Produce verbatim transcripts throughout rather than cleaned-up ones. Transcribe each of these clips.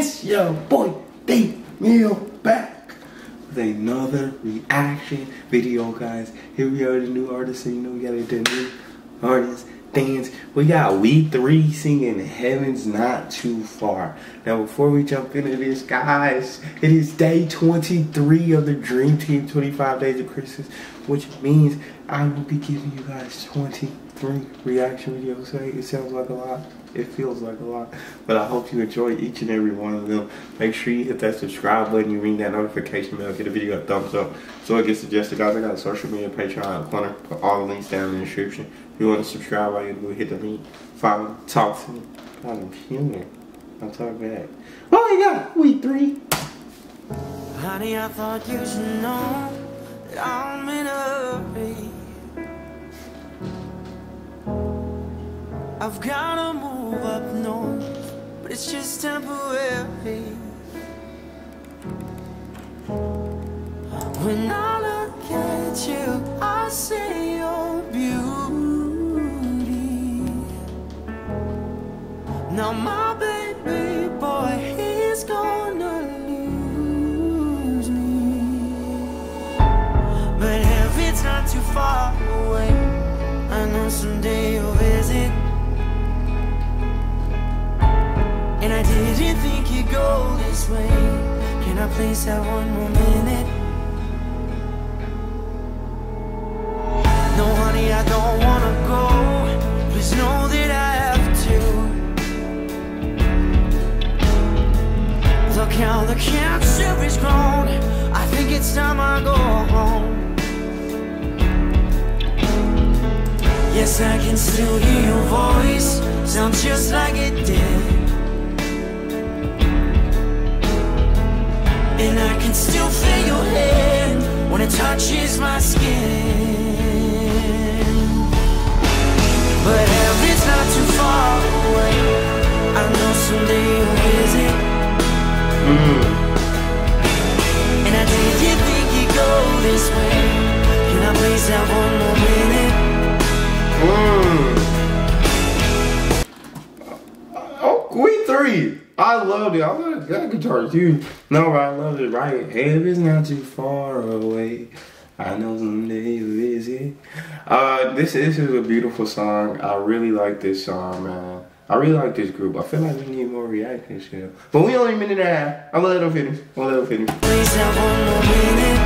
It's your boy, Dream Team Neal, back with another reaction video, guys. Here we are, the new artist, and you know we got the new artist dance. We got We Three singing Heaven's Not Too Far. Now, before we jump into this, guys, it is day twenty-three of the Dream Team twenty-five Days of Christmas, which means I will be giving you guys twenty-three reaction videos. It sounds like a lot. It feels like a lot, but I hope you enjoy each and every one of them. Make sure you hit that subscribe button, you ring that notification bell, give the video a thumbs up so it gets suggested. Guys, I got a social media, Patreon, and Twitter. Put all the links down in the description. If you want to subscribe, all you do is hit the link, follow, talk to me. God, I'm human. I'll talk back. Oh my God, We Three. Honey, I thought you should know that I'm in a hurry. I've gotta move up north, but it's just temporary. When I look at you, I see your beauty. Now my baby boy, he's gonna lose me. But heaven's not too far away. I know someday you'll visit. And I didn't think you'd go this way. Can I please have one more minute? No, honey, I don't wanna go. Please know that I have to. Look how the cancer is grown. I think it's time I go home. Yes, I can still hear your voice. Sounds just like it did. And I can still feel your hand when it touches my skin. But heaven's not too far away. I know someday you'll visit. Mm. And I didn't think you'd go this way. Can I please have one more minute? Mm. Oh, We Three. I love it. I love that guitar too. No, I love it, right? Heaven's not too far away. I know someday you'll visit. Uh, this, this is a beautiful song. I really like this song, man. I really like this group. I feel like we need more reactions here. But we only a minute and a half. I'm gonna let them finish. I'm gonna let them finish. Please have one more minute.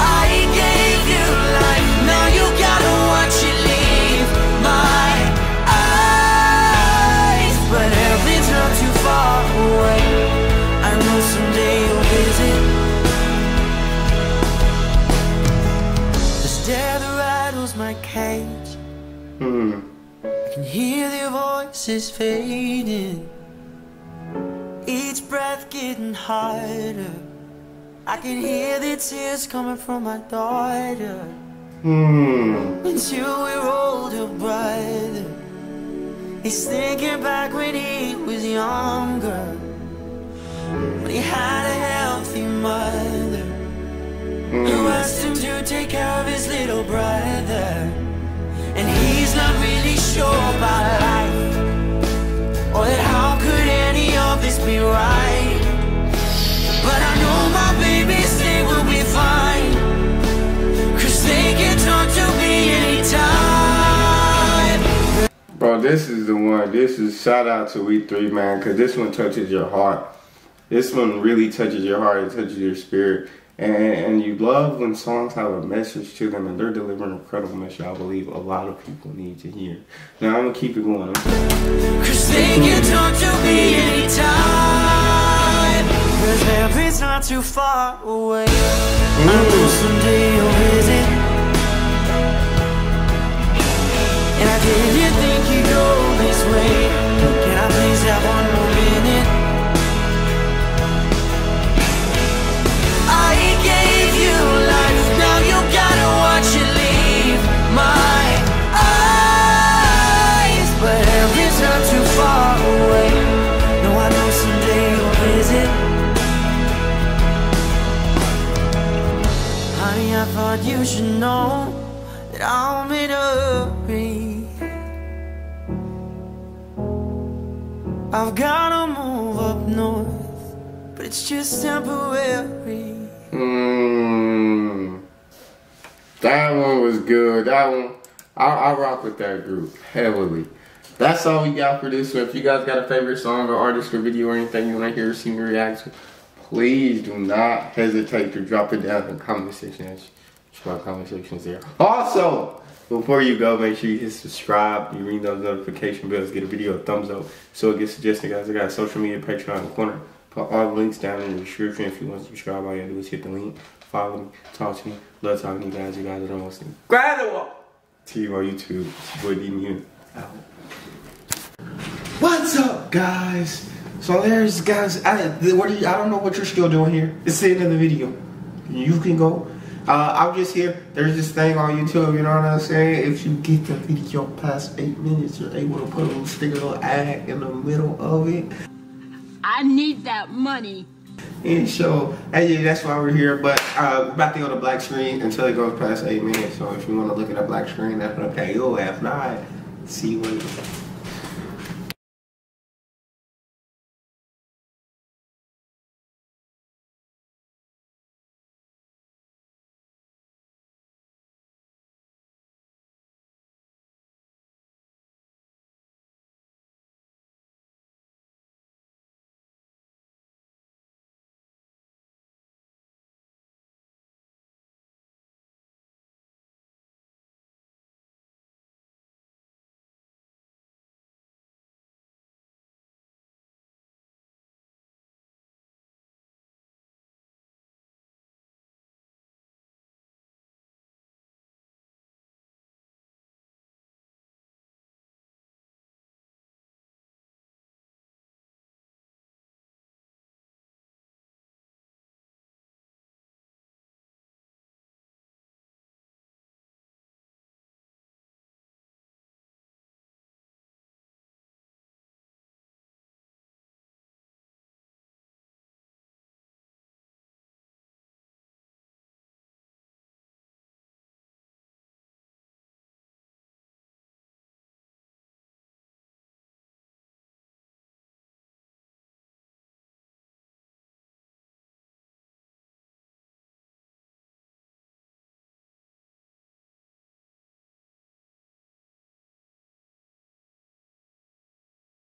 I gave you life. Now you gotta watch it leave my away. I know someday you'll visit. The stare that rattles my cage. Mm. I can hear their voices fading. Each breath getting harder. I can hear the tears coming from my daughter. Mm. Until we're older, brother. He's thinking back when he was younger, when he had a healthy mother mm. who asked him to take care of his little brother. And he's not really sure about life, or that how could any of this be right. But I know my babies, they will be fine, 'cause they can talk to me anytime. Bro, this is the one. This is shout out to We Three, man, because this one touches your heart. This one really touches your heart. It touches your spirit. And, and you love when songs have a message to them, and they're delivering an incredible message I believe a lot of people need to hear. Now, I'm going to keep it going. 'Cause they can talk to me anytime. 'Cause heaven's not too far away. Mm. I know someday you'll visit. And I didn't think you'd go this way. Can I please have one more minute? I gave you life, now you gotta watch it leave my eyes. But heaven's not too far away. No, I know someday you'll visit. Honey, I thought you should know that I'm in a hurry. I've gotta move up north, but it's just temporary. Mm. That one was good. That one, I, I rock with that group heavily. That's all we got for this one. If you guys got a favorite song or artist or video or anything you want to hear or see me react to, please do not hesitate to drop it down in the comment section. That's my comment sections there. Also, before you go, make sure you hit subscribe, you ring those notification bells, get a video a thumbs up so it gets suggested. Guys, I got a social media, Patreon in the corner. Put all the links down in the description. If you want to subscribe, all you gotta do is hit the link, follow me, talk to me, love talking to you guys. You guys are the most incredible. See you on YouTube. It's your boy D Neal. What's up, guys? So there's guys, I, what do you, I don't know what you're still doing here. It's the end of the video. You can go. Uh, I'm just here. There's this thing on YouTube, you know what I'm saying? If you get the video past eight minutes, you're able to put a little stick, a little ad in the middle of it. I need that money. And so, and yeah, that's why we're here. But uh, about to go to black screen until it goes past eight minutes. So if you want to look at a black screen, that's okay. Yo, if not, see you later.